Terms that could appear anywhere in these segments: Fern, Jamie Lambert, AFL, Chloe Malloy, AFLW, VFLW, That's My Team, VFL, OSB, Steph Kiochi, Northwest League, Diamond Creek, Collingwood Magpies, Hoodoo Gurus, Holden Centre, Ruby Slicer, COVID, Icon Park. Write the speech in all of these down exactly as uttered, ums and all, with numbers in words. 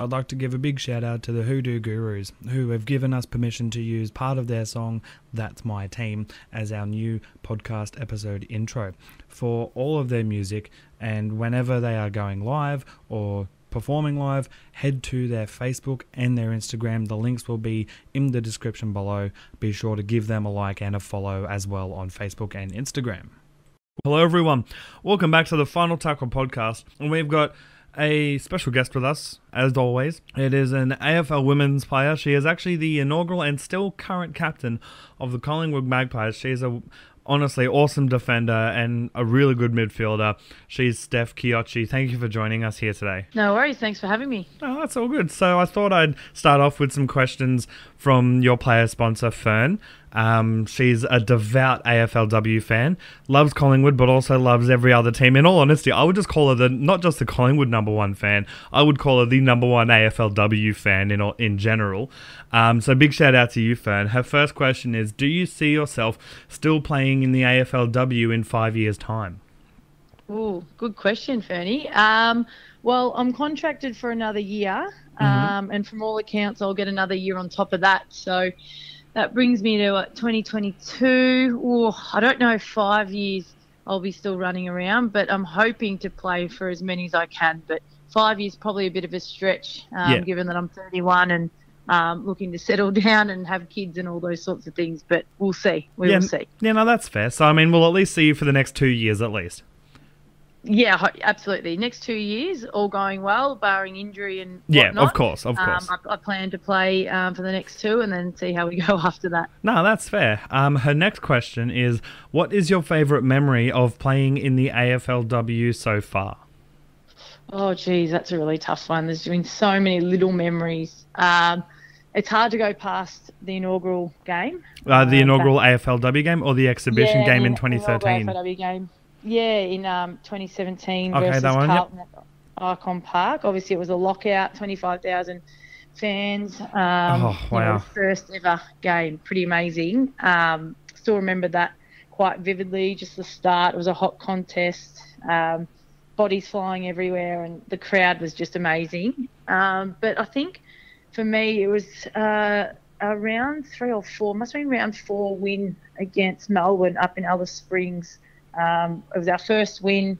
I'd like to give a big shout out to the Hoodoo Gurus, who have given us permission to use part of their song, That's My Team, as our new podcast episode intro for all of their music. And whenever they are going live or performing live, head to their Facebook and their Instagram. The links will be in the description below. Be sure to give them a like and a follow as well on Facebook and Instagram. Hello everyone, welcome back to the Final Tackle Podcast, and we've got a special guest with us, as always. It is an A F L women's player. She is actually the inaugural and still current captain of the Collingwood Magpies. She's a honestly awesome defender and a really good midfielder. She's Steph Kiochi. Thank you for joining us here today. No worries. Thanks for having me. Oh, that's all good. So I thought I'd start off with some questions from your player sponsor, Fern. Um, she's a devout A F L W fan, loves Collingwood, but also loves every other team. In all honesty, I would just call her the not just the Collingwood number one fan. I would call her the number one A F L W fan in in general. Um, so big shout out to you, Fern. Her first question is, do you see yourself still playing in the A F L W in five years' time? Ooh, good question, Fernie. Um, well, I'm contracted for another year, um, mm-hmm. and from all accounts, I'll get another year on top of that. So that brings me to what, twenty twenty-two. Ooh, I don't know, five years I'll be still running around, but I'm hoping to play for as many as I can. But five years probably a bit of a stretch, um, yeah. given that I'm thirty-one and Um, looking to settle down and have kids and all those sorts of things, but we'll see. We yeah, will see. Yeah, no, that's fair. So, I mean, we'll at least see you for the next two years at least. Yeah, absolutely. Next two years, all going well, barring injury and whatnot. Yeah, of course, of course. Um, I, I plan to play um, for the next two and then see how we go after that. No, that's fair. Um, her next question is, what is your favourite memory of playing in the A F L W so far? Oh, geez, that's a really tough one. There's been so many little memories. Um, It's hard to go past the inaugural game. Uh, the um, inaugural A F L W game or the exhibition yeah, game in twenty thirteen? The A F L W game. Yeah, in um, twenty seventeen okay, versus that one, Carlton yep. at Icon Park. Obviously, it was a lockout, twenty-five thousand fans. Um, oh, wow. You know, first ever game. Pretty amazing. Um, still remember that quite vividly, just the start. It was a hot contest. Um, bodies flying everywhere and the crowd was just amazing. Um, but I think... For me, it was uh, a round three or four, must have been round four win against Melbourne up in Alice Springs. Um, it was our first win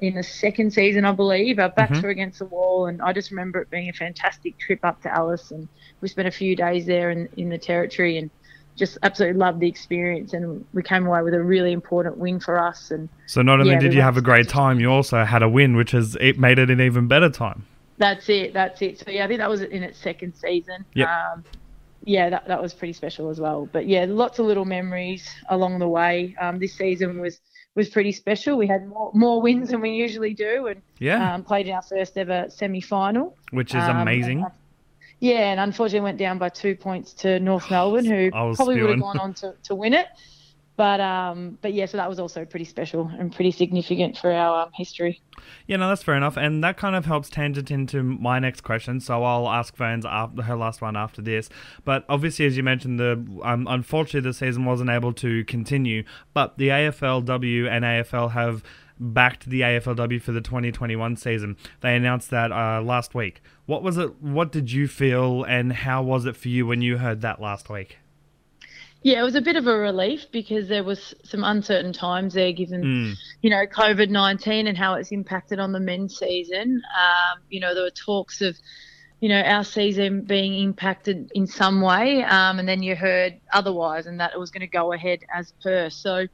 in the second season, I believe. Our backs mm-hmm. were against the wall, and I just remember it being a fantastic trip up to Alice. And we spent a few days there in, in the territory and just absolutely loved the experience. And we came away with a really important win for us. And so not only yeah, did we you have a great time, you also had a win, which has it made it an even better time. That's it, that's it. So, yeah, I think that was in its second season. Yep. Um, yeah, that, that was pretty special as well. But, yeah, lots of little memories along the way. Um, this season was, was pretty special. We had more, more wins than we usually do and yeah. um, played in our first ever semi-final. Which is um, amazing. And, uh, yeah, and unfortunately went down by two points to North Melbourne, who probably spewing. would have gone on to, to win it. But, um, but yeah, so that was also pretty special and pretty significant for our um, history. Yeah, no, that's fair enough. And that kind of helps tangent into my next question. So I'll ask Ferns after her last one after this. But obviously, as you mentioned, the um, unfortunately, the season wasn't able to continue. But the A F L W and A F L have backed the A F L W for the twenty twenty-one season. They announced that uh, last week. What was it? What did you feel and how was it for you when you heard that last week? Yeah, it was a bit of a relief because there was some uncertain times there given, mm. you know, COVID nineteen and how it's impacted on the men's season. Um, you know, there were talks of, you know, our season being impacted in some way um, and then you heard otherwise and that it was going to go ahead as per. So,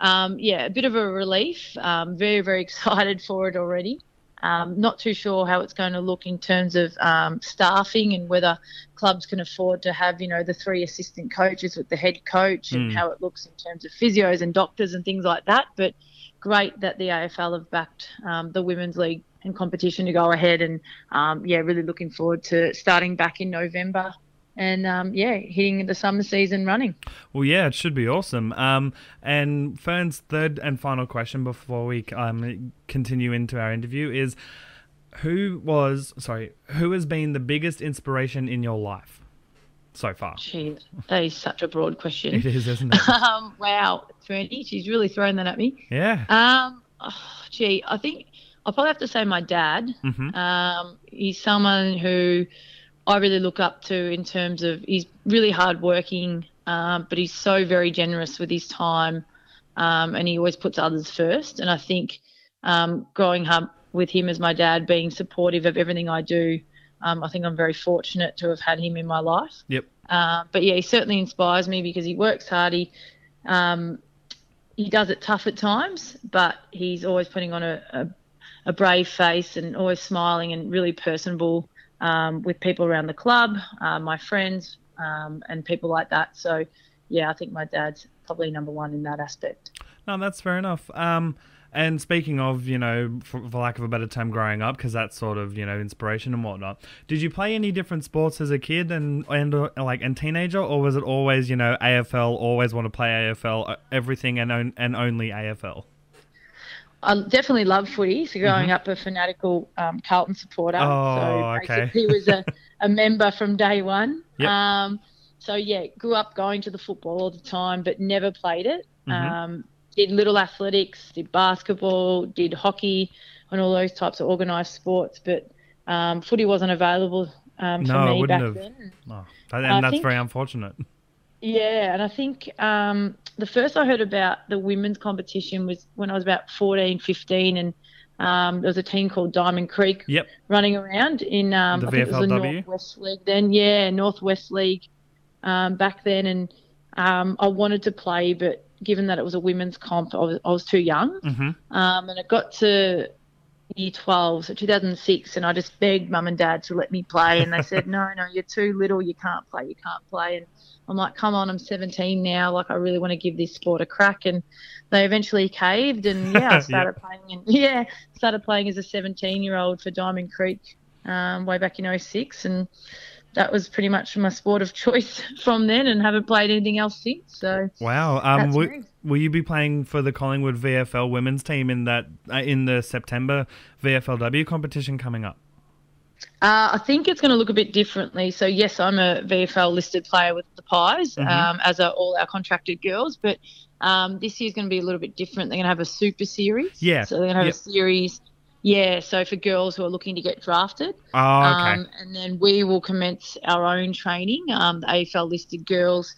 um, yeah, a bit of a relief. Um, very, very excited for it already. Um, not too sure how it's going to look in terms of um, staffing and whether clubs can afford to have, you know, the three assistant coaches with the head coach and mm. how it looks in terms of physios and doctors and things like that. But great that the A F L have backed um, the Women's League and competition to go ahead and, um, yeah, really looking forward to starting back in November. And, um, yeah, hitting the summer season running. Well, yeah, it should be awesome. Um, and Fern's third and final question before we um, continue into our interview is, who was, sorry, who has been the biggest inspiration in your life so far? Jeez, that is such a broad question. It is, isn't it? Um, wow, Fernie, she's really thrown that at me. Yeah. Um, oh, gee, I think... I'll probably have to say my dad. Mm-hmm. Um, he's someone who I really look up to in terms of he's really hardworking, um, but he's so very generous with his time, um, and he always puts others first. And I think um, growing up with him as my dad, being supportive of everything I do, um, I think I'm very fortunate to have had him in my life. Yep. Uh, but, yeah, he certainly inspires me because he works hard. He, um, he does it tough at times, but he's always putting on a, a a brave face and always smiling and really personable um, with people around the club, uh, my friends um, and people like that. So, yeah, I think my dad's probably number one in that aspect. No, that's fair enough. Um, and speaking of, you know, for, for lack of a better term, growing up, because that's sort of, you know, inspiration and whatnot, did you play any different sports as a kid and, and like and teenager, or was it always, you know, A F L, always want to play A F L, everything and, on, and only A F L? I definitely love footy. So growing mm-hmm. up a fanatical um, Carlton supporter. Oh, so basically okay. was a, a member from day one. Yep. Um, so, yeah, grew up going to the football all the time but never played it. Mm-hmm. Um, did little athletics, did basketball, did hockey and all those types of organised sports. But um, footy wasn't available um, for no, me back have. then. No, oh, and I that's think, very unfortunate. Yeah, and I think um, the first I heard about the women's competition was when I was about fourteen, fifteen, and um, there was a team called Diamond Creek yep. running around in um, the I V F L W. Think it was the Northwest League then. Yeah, Northwest League um, back then, and um, I wanted to play, but given that it was a women's comp, I was, I was too young, mm-hmm. um, and it got to year twelve, so two thousand six, and I just begged mum and dad to let me play, and they said, no, no, you're too little, you can't play, you can't play, and I'm like, come on, I'm seventeen now, like I really want to give this sport a crack, and they eventually caved, and yeah, I started yep. playing, and yeah, started playing as a seventeen-year-old for Diamond Creek um, way back in oh six, and that was pretty much my sport of choice from then, and haven't played anything else since. So wow, um, will, will you be playing for the Collingwood V F L women's team in that uh, in the September V F L W competition coming up? Uh, I think it's going to look a bit differently. So yes, I'm a V F L listed player with the Pies, mm-hmm. um, as are all our contracted girls. But um, this year's going to be a little bit different. They're going to have a super series. Yeah. So they're going to have yep. a series. Yeah, so for girls who are looking to get drafted. Oh, okay. Um, and then we will commence our own training, um, the A F L-listed girls.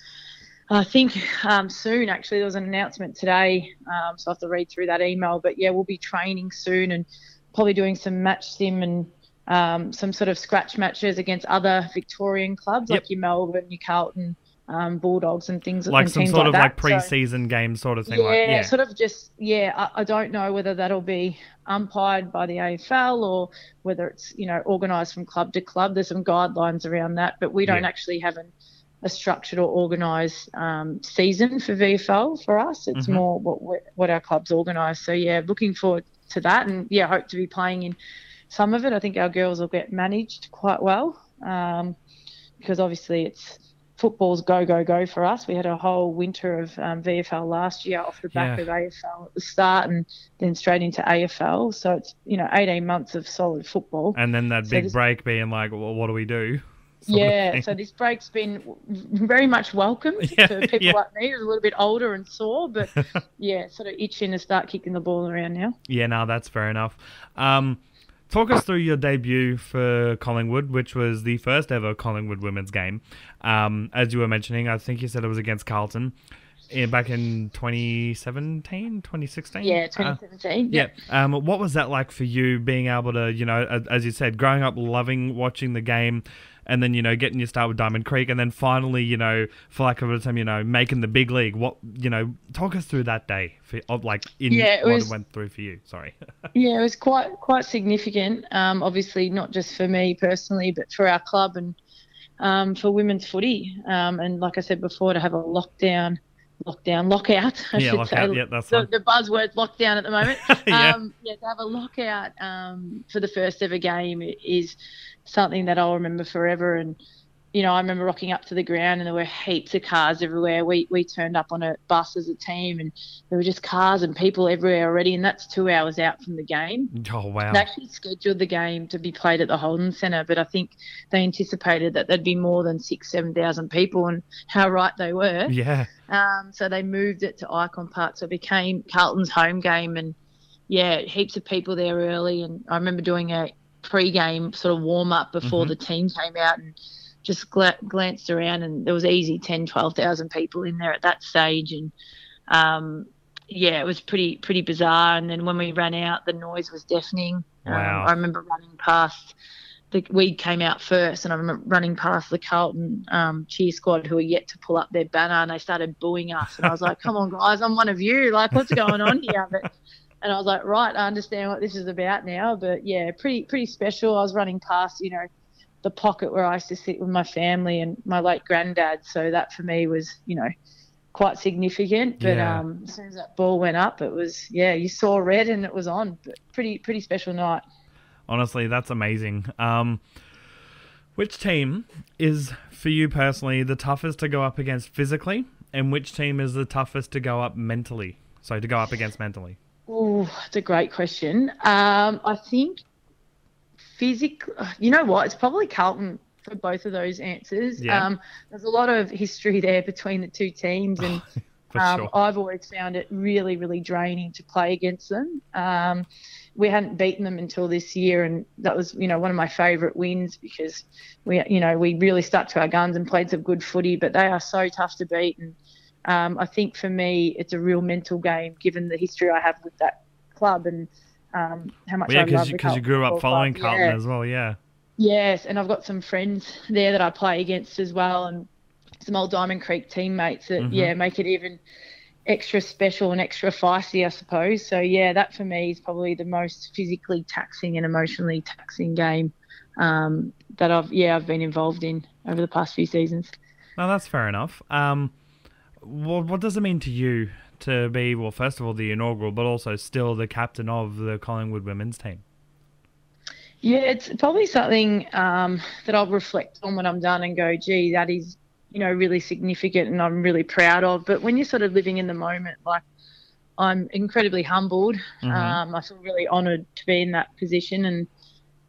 I think um, soon, actually, there was an announcement today, um, so I have to read through that email. But, yeah, we'll be training soon and probably doing some match sim and um, some sort of scratch matches against other Victorian clubs yep. like your Melbourne, your Carlton, um, Bulldogs and things like and some sort like of that. Like pre-season so, game sort of thing. Yeah, like, yeah, sort of just, yeah, I, I don't know whether that'll be umpired by the A F L or whether it's, you know, organised from club to club. There's some guidelines around that, but we don't yeah. actually have an, a structured or organised um, season for V F L for us. It's mm-hmm. more what, what our clubs organise. So, yeah, looking forward to that and, yeah, hope to be playing in some of it. I think our girls will get managed quite well um, because obviously it's – football's go, go, go for us. We had a whole winter of um, V F L last year off the back yeah. of A F L at the start and then straight into A F L. So it's, you know, eighteen months of solid football. And then that so big this, break being like, well, what do we do? Yeah, so this break's been very much welcome yeah, to people yeah. like me who's a little bit older and sore, but yeah, sort of itching to start kicking the ball around now. Yeah, no, that's fair enough. Um, Talk us through your debut for Collingwood, which was the first ever Collingwood women's game. Um, as you were mentioning, I think you said it was against Carlton in, back in twenty seventeen, twenty sixteen? Yeah, twenty seventeen. Uh, yeah. yeah. Um, what was that like for you being able to, you know, as you said, growing up loving watching the game and then, you know, getting your start with Diamond Creek and then finally, you know, for lack of a term, you know, making the big league? What, you know, talk us through that day, for, of like in yeah, it what was, it went through for you. Sorry. yeah, it was quite quite significant, um, obviously not just for me personally but for our club and um, for women's footy. Um, and like I said before, to have a lockdown, lockdown, lockout, I yeah, should lockout. say. Yeah, that's the, the buzzword's lockdown at the moment. yeah. Um, yeah, to have a lockout um, for the first ever game is something that I'll remember forever. And, you know, I remember rocking up to the ground and there were heaps of cars everywhere. We we turned up on a bus as a team and there were just cars and people everywhere already, and that's two hours out from the game. Oh, wow. They actually scheduled the game to be played at the Holden Centre, but I think they anticipated that there'd be more than six, seven thousand people, and how right they were. Yeah. Um. So they moved it to Icon Park, so it became Carlton's home game, and, yeah, heaps of people there early. And I remember doing a pre-game sort of warm-up before mm-hmm. the team came out, and just gla- glanced around, and there was easy ten, twelve thousand people in there at that stage. And, um, yeah, it was pretty pretty bizarre. And then when we ran out, the noise was deafening. Wow. Um, I remember running past the we came out first, and I remember running past the Carlton um, cheer squad, who were yet to pull up their banner, and they started booing us. And I was like, come on, guys, I'm one of you. Like, what's going on here? But, and I was like, right, I understand what this is about now. But, yeah, pretty pretty special. I was running past, you know, the pocket where I used to sit with my family and my late granddad. So that for me was, you know, quite significant. But yeah. um, as soon as that ball went up, it was, yeah, you saw red and it was on. But pretty, pretty special night. Honestly, that's amazing. Um, which team is, for you personally, the toughest to go up against physically, and which team is the toughest to go up mentally? So to go up against mentally. Oh, that's a great question. Um, I think physically, you know what, it's probably Carlton for both of those answers. Yeah. Um, there's a lot of history there between the two teams, and oh, um, sure. I've always found it really, really draining to play against them. Um, we hadn't beaten them until this year, and that was, you know, one of my favourite wins, because we, you know, we really stuck to our guns and played some good footy, but they are so tough to beat. And um, I think for me, it's a real mental game, given the history I have with that club and um, how much well, yeah, I love you, the Carlton. Yeah, because you grew up following club. Carlton yeah. as well, yeah. Yes, and I've got some friends there that I play against as well, and some old Diamond Creek teammates that, mm-hmm. yeah, make it even extra special and extra feisty, I suppose. So, yeah, that for me is probably the most physically taxing and emotionally taxing game um, that I've, yeah, I've been involved in over the past few seasons. No, that's fair enough. Um, what, what does it mean to you to be, well, first of all, the inaugural, but also still the captain of the Collingwood women's team? Yeah, it's probably something um, that I'll reflect on when I'm done and go, gee, that is, you know, really significant and I'm really proud of. But when you're sort of living in the moment, like, I'm incredibly humbled. Mm-hmm. Um, I feel really honoured to be in that position. And,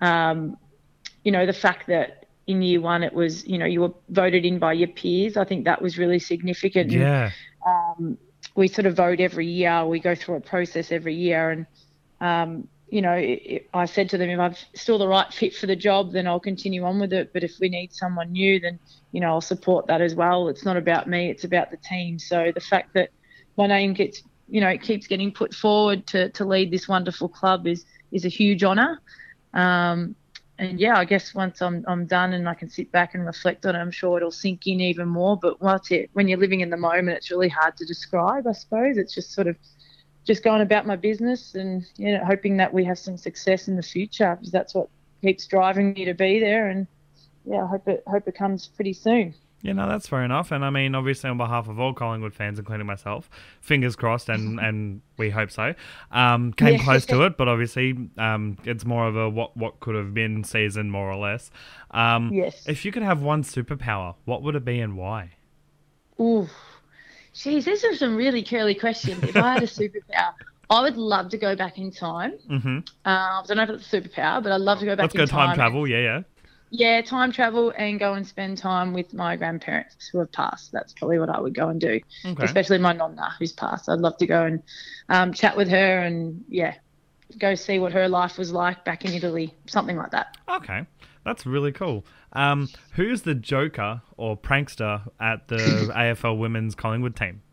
um, you know, the fact that in year one it was, you know, you were voted in by your peers, I think that was really significant. Yeah. And, um, we sort of vote every year. We go through a process every year. And, um you know, it, it, I said to them, if I'm still the right fit for the job, then I'll continue on with it. But if we need someone new, then, you know, I'll support that as well. It's not about me, it's about the team. So the fact that my name gets, you know, it keeps getting put forward to, to lead this wonderful club is is a huge honour. Um, and, yeah, I guess once I'm I'm done and I can sit back and reflect on it, I'm sure it'll sink in even more. But once it, when you're living in the moment, it's really hard to describe, I suppose. It's just sort of just going about my business and, you know, hoping that we have some success in the future, because that's what keeps driving me to be there. And, yeah, I hope it hope it comes pretty soon. Yeah, no, that's fair enough. And, I mean, obviously on behalf of all Collingwood fans, including myself, fingers crossed and, and we hope so, um, came yeah. close to it. But obviously um, it's more of a what, what could have been season, more or less. Um, yes. If you could have one superpower, what would it be and why? Ooh. Jeez, these are some really curly questions. If I had a superpower, I would love to go back in time. Mm-hmm. Um, I don't know if it's a superpower, but I'd love to go back Let's in go time. Let's go time travel, and, yeah, yeah. Yeah, time travel and go and spend time with my grandparents who have passed. That's probably what I would go and do, okay. Especially my nonna who's passed. I'd love to go and um, chat with her and, yeah, go see what her life was like back in Italy, something like that. Okay, that's really cool. Um, who's the joker or prankster at the A F L Women's Collingwood team?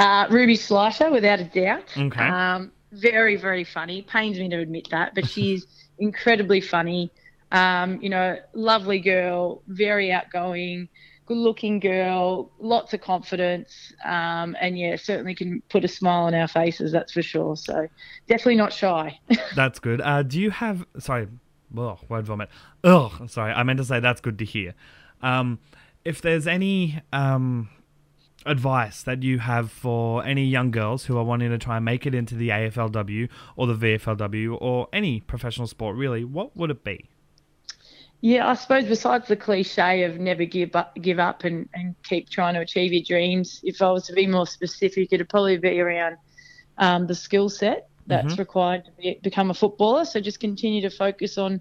Uh, Ruby Slicer, without a doubt. Okay. Um, very, very funny. Pains me to admit that, but she's incredibly funny. Um, you know, lovely girl, very outgoing, good-looking girl, lots of confidence, um, and, yeah, certainly can put a smile on our faces, that's for sure. So definitely not shy. That's good. Uh, do you have – sorry – oh, word vomit. Oh, sorry. I meant to say that's good to hear. Um, if there's any um, advice that you have for any young girls who are wanting to try and make it into the A F L W or the V F L W or any professional sport, really, what would it be? Yeah, I suppose besides the cliche of never give up, give up and, and keep trying to achieve your dreams, if I was to be more specific, it'd probably be around um, the skill set that's mm-hmm. required to be, become a footballer. So just continue to focus on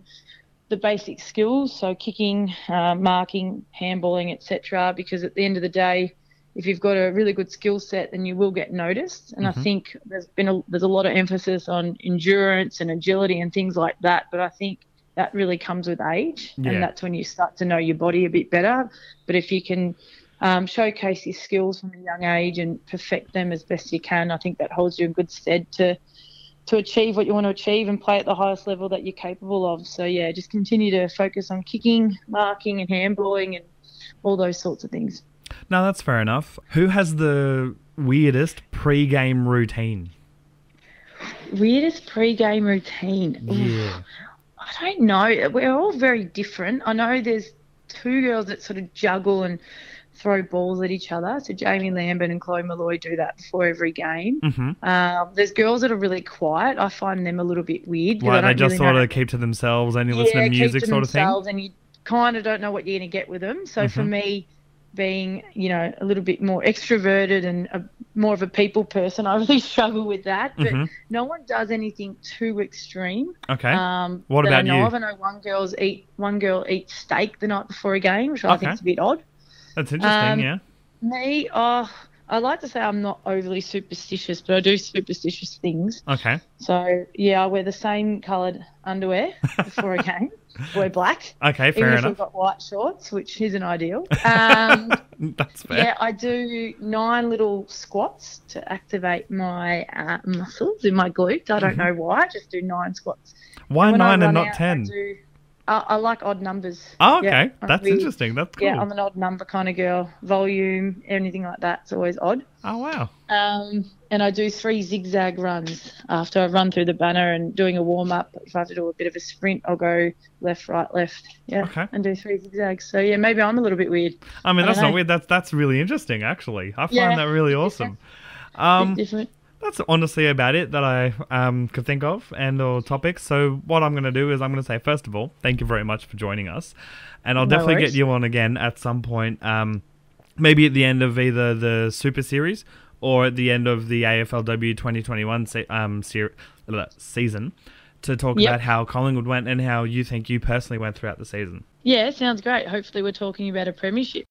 the basic skills, so kicking, uh, marking, handballing, et cetera, because at the end of the day, if you've got a really good skill set, then you will get noticed. And mm-hmm. I think there's been a, there's a lot of emphasis on endurance and agility and things like that, but I think that really comes with age, yeah. and that's when you start to know your body a bit better. But if you can um, showcase your skills from a young age and perfect them as best you can, I think that holds you in good stead to to achieve what you want to achieve and play at the highest level that you're capable of. So, yeah, just continue to focus on kicking, marking and handballing and all those sorts of things. No, that's fair enough. Who has the weirdest pre-game routine? Weirdest pre-game routine? Yeah. I don't know. We're all very different. I know there's two girls that sort of juggle and throw balls at each other. So Jamie Lambert and Chloe Malloy do that before every game. Mm-hmm. um, there's girls that are really quiet. I find them a little bit weird. Why, they just really sort know. of keep to themselves and you yeah, listen to music sort of thing? And you kind of don't know what you're going to get with them. So mm-hmm. for me, being, you know, a little bit more extroverted and a, more of a people person, I really struggle with that. But mm-hmm. no one does anything too extreme. Okay. Um, what about I know you? Of. I know one girl's eat one girl eats steak the night before a game, which okay. I think is a bit odd. That's interesting. Um, yeah. Me, oh, I like to say I'm not overly superstitious, but I do superstitious things. Okay. So yeah, I wear the same coloured underwear before a game. Wear black. Okay, fair even enough. Even if we've got white shorts, which isn't ideal. Um, That's fair. Yeah, I do nine little squats to activate my uh, muscles in my glutes. I don't mm-hmm. know why. I just do nine squats. Why and nine and not out, ten? I, do, I, I like odd numbers. Oh, okay. Yeah, That's really, interesting. That's cool. Yeah, I'm an odd number kind of girl. Volume, anything like that, it's always odd. Oh, wow. Um, and I do three zigzag runs after I run through the banner and doing a warm-up. If I have to do a bit of a sprint, I'll go left, right, left, yeah, okay. and do three zigzags. So, yeah, maybe I'm a little bit weird. I mean, I that's not know. weird. That's that's really interesting, actually. I find yeah, that really awesome. Um, that's honestly about it that I um, could think of and or topics. So what I'm going to do is I'm going to say, first of all, thank you very much for joining us. And I'll no definitely worries. get you on again at some point, um, maybe at the end of either the Super Series or at the end of the A F L W twenty twenty-one se um, se season to talk yep. about how Collingwood went and how you think you personally went throughout the season. Yeah, sounds great. Hopefully we're talking about a premiership.